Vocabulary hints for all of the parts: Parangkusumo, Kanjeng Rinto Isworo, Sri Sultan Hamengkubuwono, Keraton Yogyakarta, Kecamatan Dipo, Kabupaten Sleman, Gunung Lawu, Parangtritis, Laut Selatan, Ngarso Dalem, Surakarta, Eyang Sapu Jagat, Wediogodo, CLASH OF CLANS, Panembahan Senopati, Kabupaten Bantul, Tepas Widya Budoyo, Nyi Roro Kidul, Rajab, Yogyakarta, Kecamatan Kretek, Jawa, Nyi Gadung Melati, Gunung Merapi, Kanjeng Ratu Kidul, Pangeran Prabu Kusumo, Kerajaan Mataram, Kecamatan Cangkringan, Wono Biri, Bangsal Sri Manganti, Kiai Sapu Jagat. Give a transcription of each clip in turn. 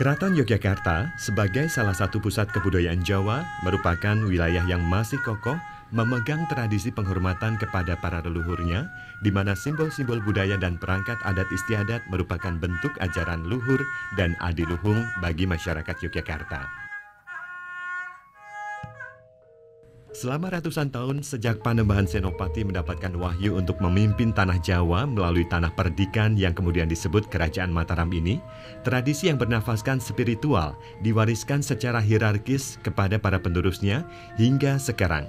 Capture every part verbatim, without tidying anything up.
Keraton Yogyakarta sebagai salah satu pusat kebudayaan Jawa merupakan wilayah yang masih kokoh memegang tradisi penghormatan kepada para leluhurnya, di mana simbol-simbol budaya dan perangkat adat istiadat merupakan bentuk ajaran luhur dan adiluhung bagi masyarakat Yogyakarta. Selama ratusan tahun sejak Panembahan Senopati mendapatkan wahyu untuk memimpin tanah Jawa melalui tanah perdikan yang kemudian disebut Kerajaan Mataram ini, tradisi yang bernafaskan spiritual diwariskan secara hierarkis kepada para penerusnya hingga sekarang.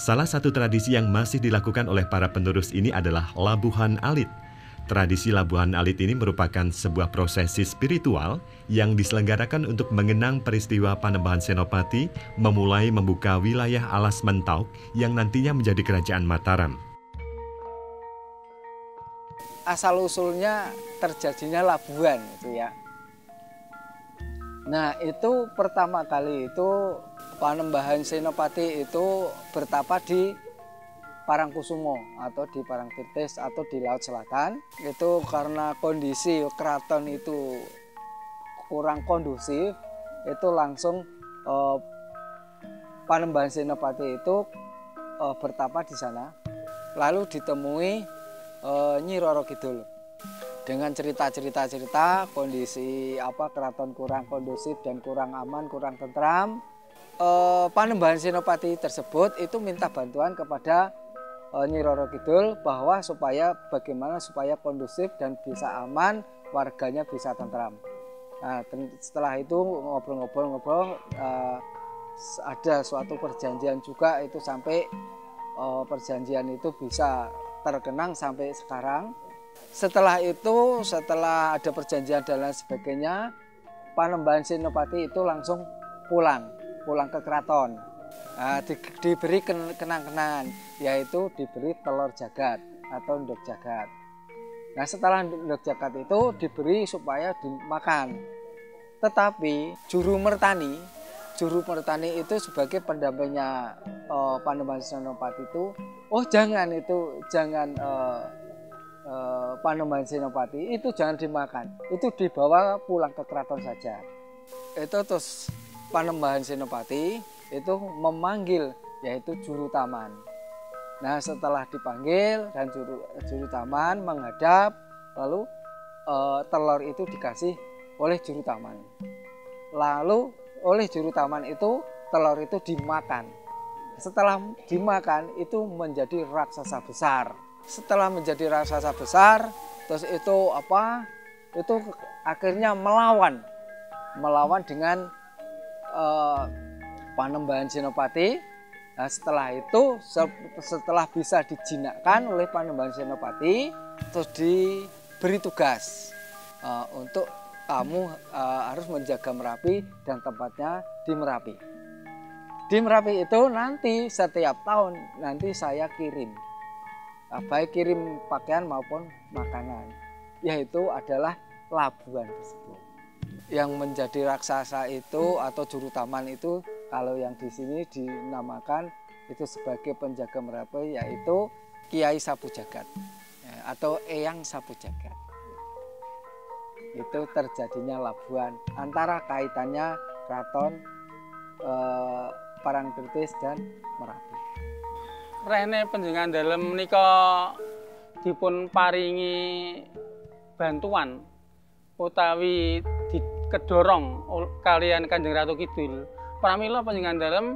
Salah satu tradisi yang masih dilakukan oleh para penerus ini adalah Labuhan Alit. Tradisi Labuhan Alit ini merupakan sebuah prosesi spiritual yang diselenggarakan untuk mengenang peristiwa Panembahan Senopati memulai membuka wilayah alas Mentauk yang nantinya menjadi Kerajaan Mataram. Asal-usulnya terjadinya Labuhan itu ya. Nah, itu pertama kali itu Panembahan Senopati itu bertapa di Parangkusumo atau di Parangtritis atau di Laut Selatan. Itu karena kondisi keraton itu kurang kondusif, itu langsung eh, Panembahan Senopati itu eh, bertapa di sana. Lalu ditemui eh, Nyi Roro Kidul dengan cerita-cerita cerita kondisi apa keraton kurang kondusif dan kurang aman, kurang tentram. Eh, Panembahan Senopati tersebut itu minta bantuan kepada Nyi Roro Kidul bahwa supaya bagaimana supaya kondusif dan bisa aman, warganya bisa tentram. Nah, setelah itu ngobrol-ngobrol-ngobrol eh, ada suatu perjanjian juga itu sampai eh, perjanjian itu bisa terkenang sampai sekarang. Setelah itu, setelah ada perjanjian dan lain sebagainya, Panembahan Senopati itu langsung pulang, pulang ke keraton. Nah, di, diberi kenang-kenangan, yaitu diberi telur jagat atau ndok jagat. Nah, setelah ndok jagat itu diberi supaya dimakan. Tetapi juru mertani, juru mertani itu sebagai pendampingnya eh, Panembahan Senopati itu, oh jangan itu, jangan eh, eh, Panembahan Senopati itu jangan dimakan, itu dibawa pulang ke keraton saja. Itu terus Panembahan Senopati itu memanggil yaitu juru taman. Nah, setelah dipanggil dan juru juru taman menghadap, lalu e, telur itu dikasih oleh juru taman. Lalu oleh juru taman itu telur itu dimakan. Setelah dimakan itu menjadi raksasa besar. Setelah menjadi raksasa besar, terus itu apa? Itu akhirnya melawan, melawan dengan Uh, Panembahan Senopati. Nah, setelah itu setelah bisa dijinakkan oleh Panembahan Senopati, terus diberi tugas uh, untuk kamu uh, harus menjaga Merapi dan tempatnya di Merapi. Di Merapi itu nanti setiap tahun nanti saya kirim, nah, baik kirim pakaian maupun makanan, yaitu adalah labuhan tersebut. Yang menjadi raksasa itu atau juru taman itu kalau yang di sini dinamakan itu sebagai penjaga Merapi yaitu Kiai Sapu Jagat atau Eyang Sapu Jagat. Itu terjadinya Labuhan antara kaitannya keraton eh, Parangtritis dan Merapi. Rene panjenengan dalem menika dipun paringi bantuan utawi kedorong kalian Kanjeng Ratu Kidul. Pramila panjenengan dalem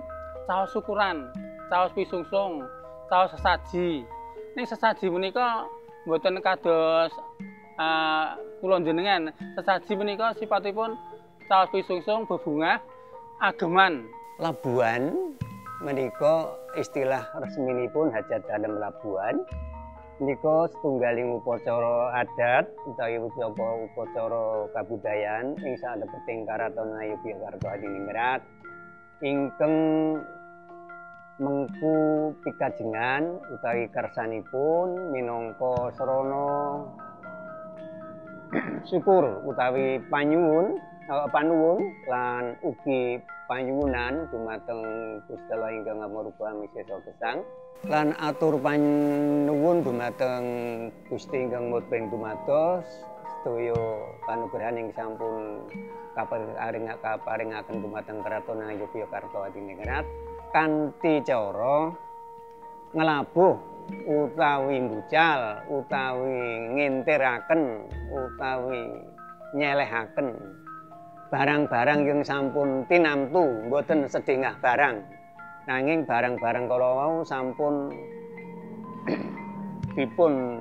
saos syukuran, saos pisungsung, saos sesaji. Ini sesaji menika mboten kados uh, kula jenengan. Sesaji menika sipatipun saos pisungsung bebungah ageman. Labuhan menika istilah resminipun hajat dalem labuhan. Niko setunggaling upacara adat utawi upacara kabudayan ing salebeting Keraton Yogyakarta Adiningrat ingkang mengku pikajengan utawi kersanipun minangka sarana syukur utawi panyuwun panuwun lan ugi panyuwunan dumateng Gusti Allah ingkang amarga misa gesang lan atur panuwun dumateng Gusti ingkang mutbeng dumados sedaya panugrahan ing sampun kaparingaken kaparingaken dumateng Keraton Yogyakarta Adinerat kanthi cara ngelabuh utawi mbucal utawi ngentiraken utawi nyelehaken barang-barang yang sampun tinamtu mboten sedengah barang nanging barang-barang kala wau sampun dipun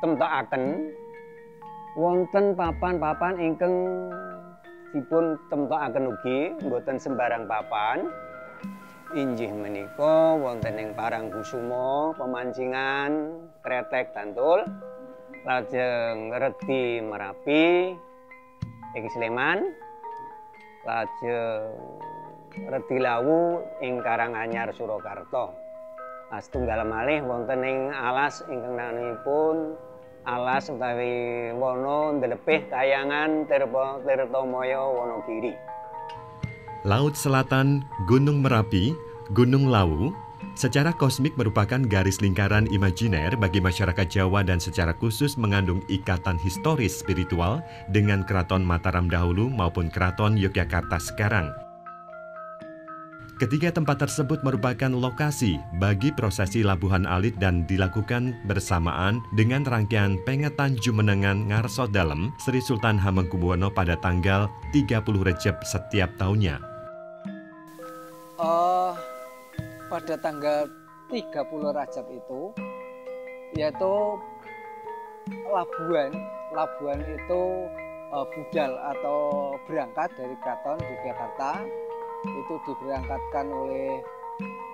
temtokaken wonten papan-papan ingkang dipun temtokaken ugi mboten sembarang papan. Injih menika wonten ing Parangkusumo, pemancingan, Kretek Bantul, lajeng Redi Merapi ing Sleman, lajeng Redi Lawu ing Karanganyar Surakarta. Astunggal malih wonten ing alas ingkang nanipun alas utawi Wono Ndelepih Kayangan Tirtomoyo Wono Biri. Laut Selatan, Gunung Merapi, Gunung Lawu secara kosmik merupakan garis lingkaran imajiner bagi masyarakat Jawa dan secara khusus mengandung ikatan historis spiritual dengan Keraton Mataram dahulu maupun Keraton Yogyakarta sekarang. Ketiga tempat tersebut merupakan lokasi bagi prosesi Labuhan Alit dan dilakukan bersamaan dengan rangkaian Pengetan Jumenengan Ngarso Dalem Sri Sultan Hamengkubuwono pada tanggal tiga puluh Rajab setiap tahunnya. Uh, pada tanggal tiga puluh Rajab itu, yaitu Labuhan, Labuhan itu uh, budal atau berangkat dari Keraton Yogyakarta. Itu diberangkatkan oleh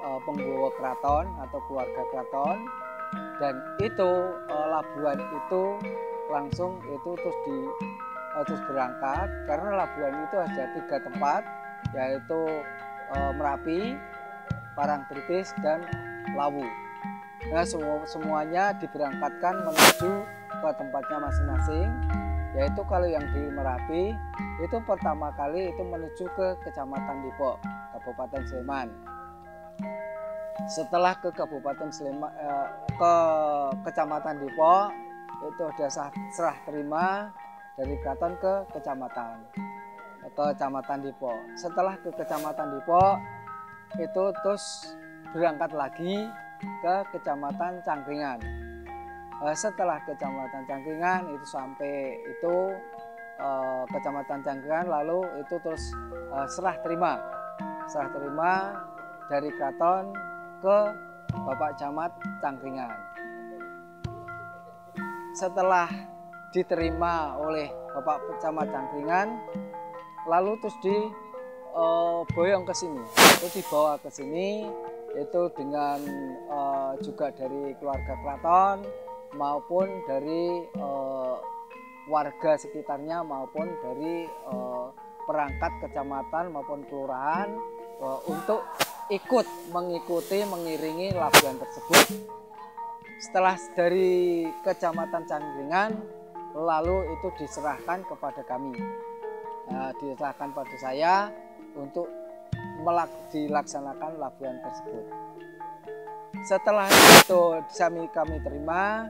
uh, penggawa keraton atau keluarga keraton dan itu uh, Labuhan itu langsung itu terus di uh, terus berangkat karena Labuhan itu ada tiga tempat yaitu uh, Merapi, Parangtritis dan Lawu. Nah semua semuanya diberangkatkan menuju ke tempatnya masing-masing. Yaitu kalau yang di Merapi itu pertama kali itu menuju ke Kecamatan Dipo, Kabupaten Sleman. Setelah ke Kabupaten Sleman eh, ke Kecamatan Dipo itu ada serah terima dari keraton ke kecamatan ke Kecamatan Dipo. Setelah ke Kecamatan Dipo itu terus berangkat lagi ke Kecamatan Cangkringan. Setelah Kecamatan Cangkringan itu sampai itu eh, Kecamatan Cangkringan lalu itu terus eh, serah terima serah terima dari keraton ke Bapak Camat Cangkringan. Setelah diterima oleh Bapak Camat Cangkringan lalu terus di eh, boyong ke sini itu dibawa ke sini itu dengan eh, juga dari keluarga keraton maupun dari uh, warga sekitarnya maupun dari uh, perangkat kecamatan maupun kelurahan uh, untuk ikut mengikuti mengiringi Labuhan tersebut. Setelah dari Kecamatan Cangkringan lalu itu diserahkan kepada kami, uh, diserahkan pada saya untuk dilaksanakan Labuhan tersebut. Setelah itu kami terima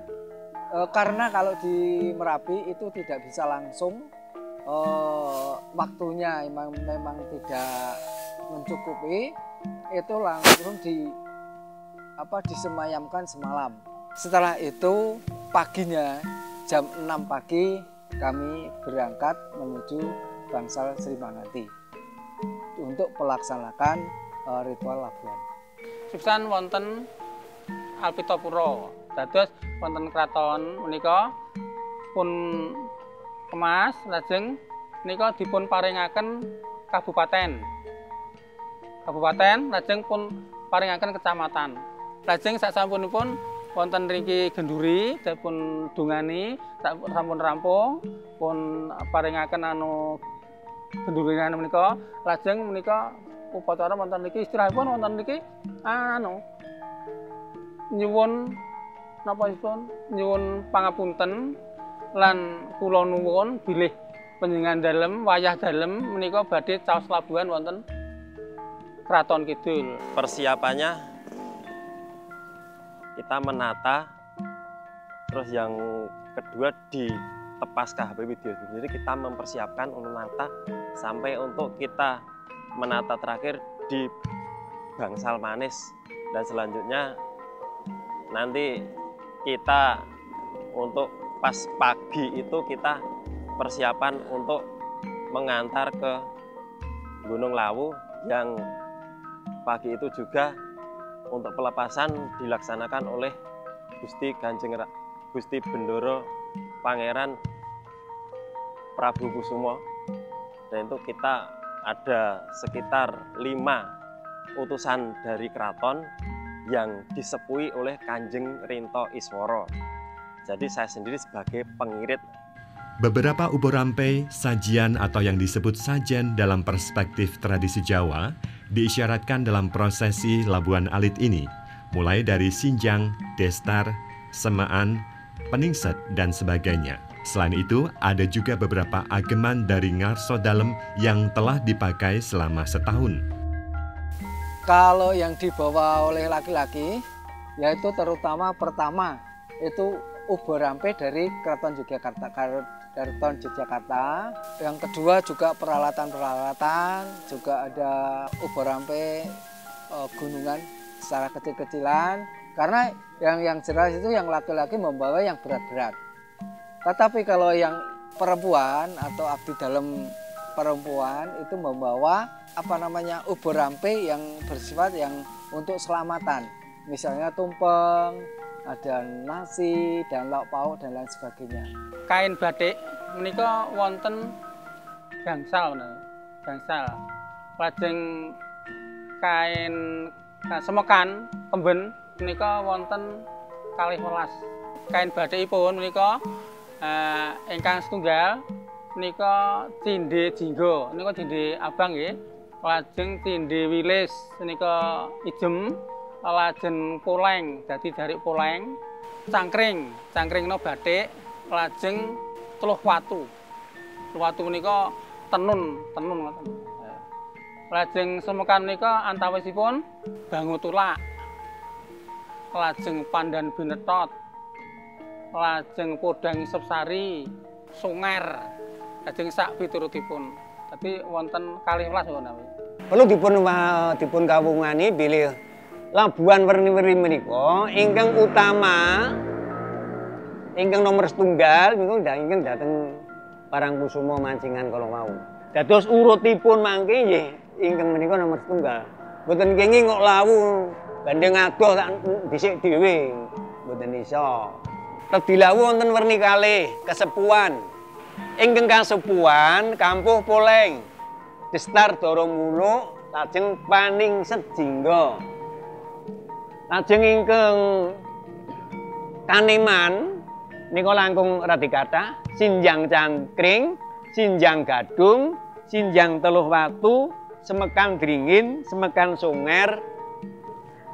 e, karena kalau di Merapi itu tidak bisa langsung e, waktunya memang, memang tidak mencukupi itu langsung di apa disemayamkan semalam. Setelah itu paginya jam enam pagi kami berangkat menuju Bangsal Sri Manganti untuk melaksanakan e, ritual Labuhan. Subsan wonten Alpitapura, dados wonten keraton menika pun kemas, lajeng menika dipun paringaken kabupaten, kabupaten, lajeng pun paringaken kecamatan, lajeng sasampunipun wonten niki genduri, dipun dungani, sampun rampung, pun paringaken anu gendurian menika, lajeng menika upacara wonten niki, istirahipun wonten niki anu nyuwun napa pun nyuwun pangapunten lan kula nuwun bilih panjenengan dalem wayah dalem menika badhe caos Labuhan wonten Keraton Kidul. Persiapannya kita menata, terus yang kedua di Tepas K H P Widya Budoyo. Jadi kita mempersiapkan untuk menata sampai untuk kita menata terakhir di Bangsal Manis, dan selanjutnya nanti kita untuk pas pagi itu kita persiapan untuk mengantar ke Gunung Lawu yang pagi itu juga untuk pelepasan dilaksanakan oleh Gusti Kanjeng Gusti Bendoro Pangeran Prabu Kusumo, dan itu kita ada sekitar lima utusan dari keraton yang disepui oleh Kanjeng Rinto Isworo. Jadi saya sendiri sebagai pengirit. Beberapa ubo rampe, sajian atau yang disebut sajen dalam perspektif tradisi Jawa diisyaratkan dalam prosesi Labuhan Alit ini, mulai dari Sinjang, Destar, Semaan, Peningset, dan sebagainya. Selain itu, ada juga beberapa ageman dari Ngarso Dalem yang telah dipakai selama setahun. Kalau yang dibawa oleh laki-laki, yaitu terutama pertama, itu ubo rampe dari Keraton Yogyakarta. Keraton Yogyakarta. Yang kedua juga peralatan-peralatan, juga ada ubo rampe e, gunungan secara kecil-kecilan. Karena yang yang jelas itu yang laki-laki membawa yang berat-berat. Tetapi kalau yang perempuan atau abdi dalam perempuan itu membawa apa namanya ubo rampe yang bersifat yang untuk selamatan. Misalnya tumpeng, ada nasi dan lauk pauk dan lain sebagainya. Kain batik menika wonten gangsal, gangsal. Lajeng kain nah, semekan kemben menika wonten kalih welas. Kain bathikipun menika eh, ingkang setunggal menika cindhe jinggo, menika cindhe abang nggih. Lajeng cindhe wilis menika ijem, lajeng poleng, jadi dari poleng, cangkring, cangkring no batik, lajeng teluh watu. Teluh watu menika tenun, tenun ngoten. Lajeng semekan menika antawisipun bangu tulak. Lajeng pandan binetot, lajeng podang sepsari, sunger, lajeng sak piturutipun. Tapi wonten kalih welas wonten. Perlu dipun dipun kawungani bilih Labuhan warni-warni menika ingkang utama, ingkang nomor setunggal niku ingkang dateng Parangkusumo mancingan kalau mau. Dados urutipun mangke nggih ingkang menika nomor setunggal. Mboten kenging kok Lawu. Bandeng adoh tak dhisik dhewe, mboten iso. Tedhi Lawu wonten werni kalih, kesepuan. Ingkang kasepuan kampuh poleng. Destar dara muluk, lajeng paning sejingga. Lajeng ingkang kaneman nika langkung radikata, Sinjang cangkring, Sinjang gadung, Sinjang teluh watu, Semekan dringin, Semekan sunger.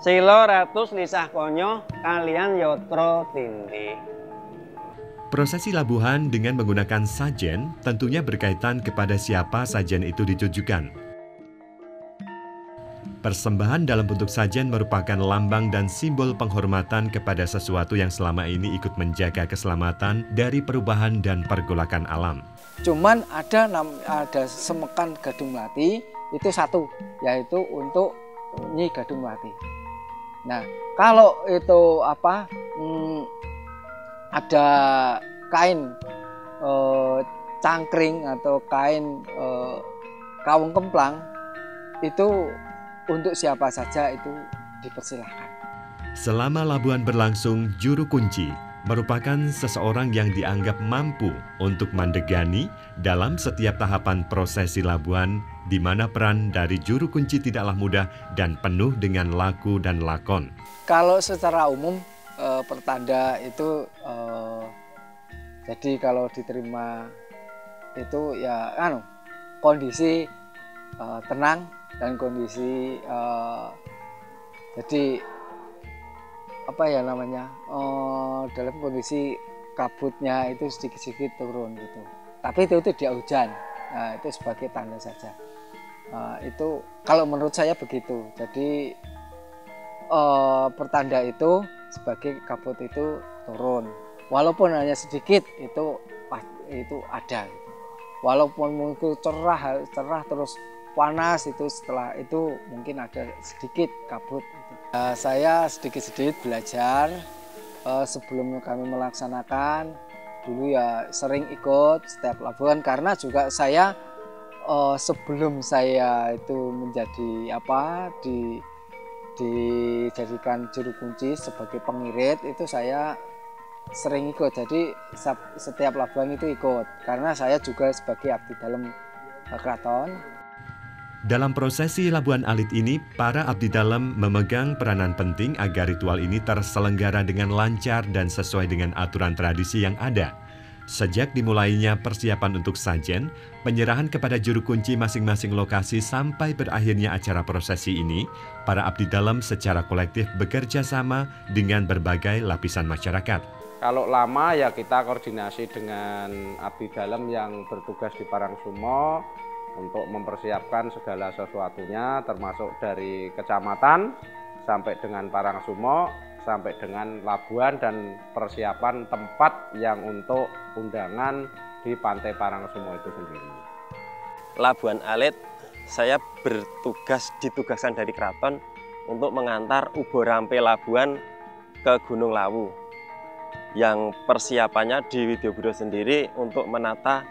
Silo ratus lisah konyo kalian yotro tindi. Prosesi Labuhan dengan menggunakan sajen tentunya berkaitan kepada siapa sajen itu ditujukan. Persembahan dalam bentuk sajen merupakan lambang dan simbol penghormatan kepada sesuatu yang selama ini ikut menjaga keselamatan dari perubahan dan pergolakan alam. Cuman ada ada semekan gadung melati itu satu, yaitu untuk Nyi Gadung Melati. Nah, kalau itu apa hmm, ada kain e, cangkring atau kain e, kawung kemplang, itu untuk siapa saja itu dipersilahkan. Selama Labuhan berlangsung, juru kunci merupakan seseorang yang dianggap mampu untuk mandegani dalam setiap tahapan prosesi Labuhan, di mana peran dari juru kunci tidaklah mudah dan penuh dengan laku dan lakon. Kalau secara umum e, pertanda itu e, jadi kalau diterima itu ya anu kondisi e, tenang, dan kondisi uh, jadi apa ya namanya uh, dalam kondisi kabutnya itu sedikit-sedikit turun gitu, tapi itu itu dia hujan. Nah, itu sebagai tanda saja. Uh, itu kalau menurut saya begitu. Jadi uh, pertanda itu sebagai kabut itu turun, walaupun hanya sedikit itu itu ada. Walaupun mungkin cerah, cerah terus panas itu setelah itu mungkin ada sedikit kabut. Uh, saya sedikit-sedikit belajar uh, sebelum kami melaksanakan. Dulu ya sering ikut setiap labuhan karena juga saya uh, sebelum saya itu menjadi apa di dijadikan juru kunci sebagai pengirit itu saya sering ikut, jadi setiap labuhan itu ikut karena saya juga sebagai abdi dalem keraton. Dalam prosesi Labuhan Alit ini, para abdi dalem memegang peranan penting agar ritual ini terselenggara dengan lancar dan sesuai dengan aturan tradisi yang ada. Sejak dimulainya persiapan untuk sajen, penyerahan kepada juru kunci masing-masing lokasi sampai berakhirnya acara prosesi ini, para abdi dalem secara kolektif bekerja sama dengan berbagai lapisan masyarakat. Kalau lama ya kita koordinasi dengan abdi dalem yang bertugas di Parangkusumo untuk mempersiapkan segala sesuatunya, termasuk dari kecamatan sampai dengan Parangkusumo, sampai dengan labuhan dan persiapan tempat yang untuk undangan di Pantai Parangkusumo itu sendiri. Labuhan Alit, saya bertugas ditugaskan dari keraton untuk mengantar ubo rampe labuhan ke Gunung Lawu. Yang persiapannya di Wediogodo sendiri untuk menata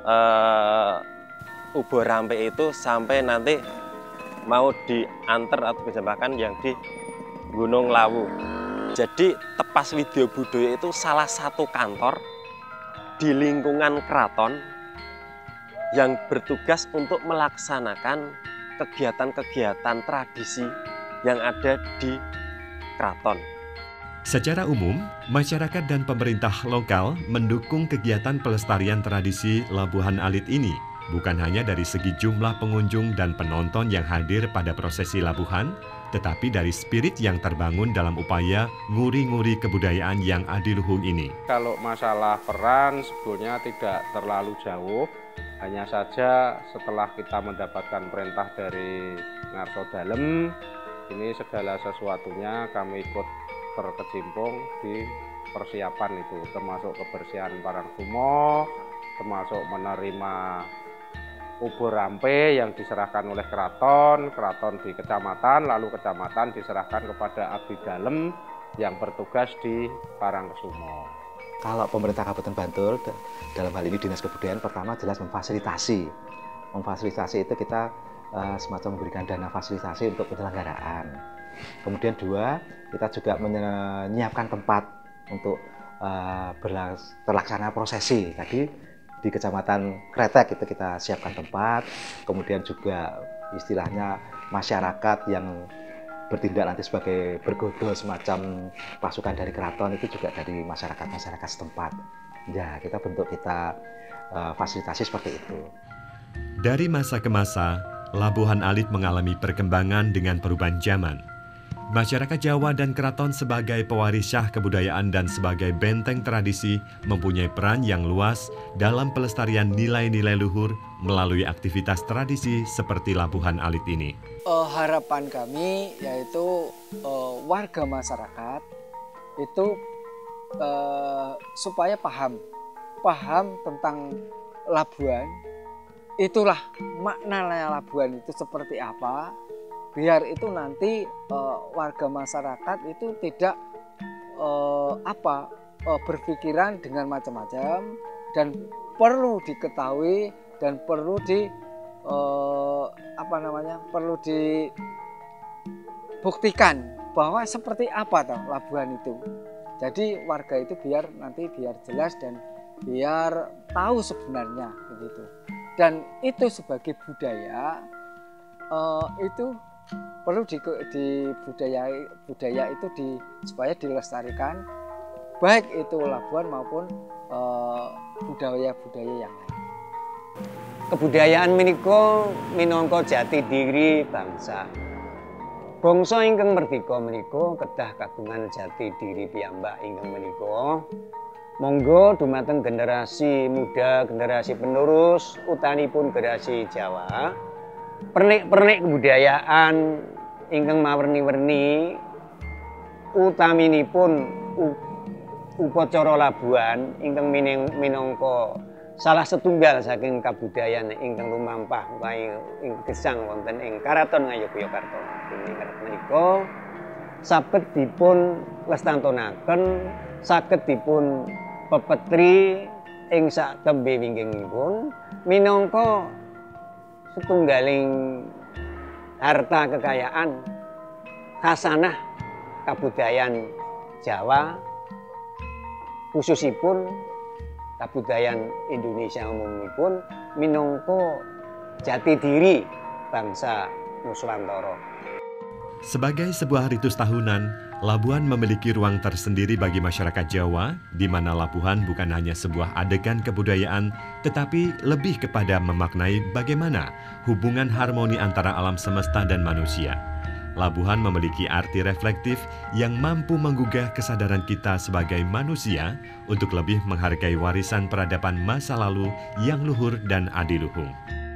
eh, ubo rampe itu sampai nanti mau diantar atau dijembahkan yang di Gunung Lawu. Jadi Tepas Widya Budoyo itu salah satu kantor di lingkungan keraton yang bertugas untuk melaksanakan kegiatan-kegiatan tradisi yang ada di keraton. Secara umum, masyarakat dan pemerintah lokal mendukung kegiatan pelestarian tradisi Labuhan Alit ini. Bukan hanya dari segi jumlah pengunjung dan penonton yang hadir pada prosesi labuhan, tetapi dari spirit yang terbangun dalam upaya nguri-nguri kebudayaan yang adiluhung ini. Kalau masalah peran sebetulnya tidak terlalu jauh, hanya saja setelah kita mendapatkan perintah dari Ngarso Dalem, ini segala sesuatunya kami ikut terkecimpung di persiapan itu, termasuk kebersihan Parangkusumo, termasuk menerima ubo rampe yang diserahkan oleh keraton, keraton di kecamatan, lalu kecamatan diserahkan kepada abdi dalem yang bertugas di Parangkusumo. Kalau pemerintah Kabupaten Bantul dalam hal ini Dinas Kebudayaan, pertama jelas memfasilitasi. Memfasilitasi itu kita uh, semacam memberikan dana fasilitasi untuk penyelenggaraan. Kemudian dua, kita juga menyiapkan tempat untuk uh, terlaksana prosesi tadi. Di Kecamatan Kretek itu kita siapkan tempat, kemudian juga istilahnya masyarakat yang bertindak nanti sebagai bergodo semacam pasukan dari keraton itu juga dari masyarakat-masyarakat setempat. Ya, kita bentuk kita uh, fasilitasi seperti itu. Dari masa ke masa, Labuhan Alit mengalami perkembangan dengan perubahan zaman. Masyarakat Jawa dan keraton sebagai pewaris syah kebudayaan dan sebagai benteng tradisi mempunyai peran yang luas dalam pelestarian nilai-nilai luhur melalui aktivitas tradisi seperti Labuhan Alit ini. Uh, harapan kami yaitu uh, warga masyarakat itu uh, supaya paham, paham tentang labuhan, itulah maknanya labuhan itu seperti apa. Biar itu nanti uh, warga masyarakat itu tidak uh, apa uh, berpikiran dengan macam-macam dan perlu diketahui dan perlu di uh, apa namanya perlu dibuktikan bahwa seperti apa toh labuhan itu. Jadi warga itu biar nanti biar jelas dan biar tahu sebenarnya begitu. Dan itu sebagai budaya uh, itu perlu di, di budaya budaya itu di, supaya dilestarikan baik itu labuhan maupun budaya-budaya yang lain. Kebudayaan menika minangka jati diri bangsa. Bangsa ingkang merdeka menika kedah kagungan jati diri piyambak ingkang menika. Monggo dumateng generasi muda, generasi penerus, utanipun generasi Jawa. Pernik-pernik kebudayaan ingkang mawerni-werni utaminipun upacara Labuhan ingkang minangka salah setunggal saking kabudayaan ingkang lumampah wae ing gesang wonten ing Keraton Yogyakarta. Menika saged dipun lestantunaken, saged dipun pepetri ing sak tembe winggingipun minangka setunggaling harta kekayaan khasanah kabudayaan Jawa khususipun kabudayan Indonesia umumipun minangka jati diri bangsa Nuswantoro. Sebagai sebuah ritus tahunan, Labuhan memiliki ruang tersendiri bagi masyarakat Jawa, di mana Labuhan bukan hanya sebuah adegan kebudayaan, tetapi lebih kepada memaknai bagaimana hubungan harmoni antara alam semesta dan manusia. Labuhan memiliki arti reflektif yang mampu menggugah kesadaran kita sebagai manusia untuk lebih menghargai warisan peradaban masa lalu yang luhur dan adiluhung.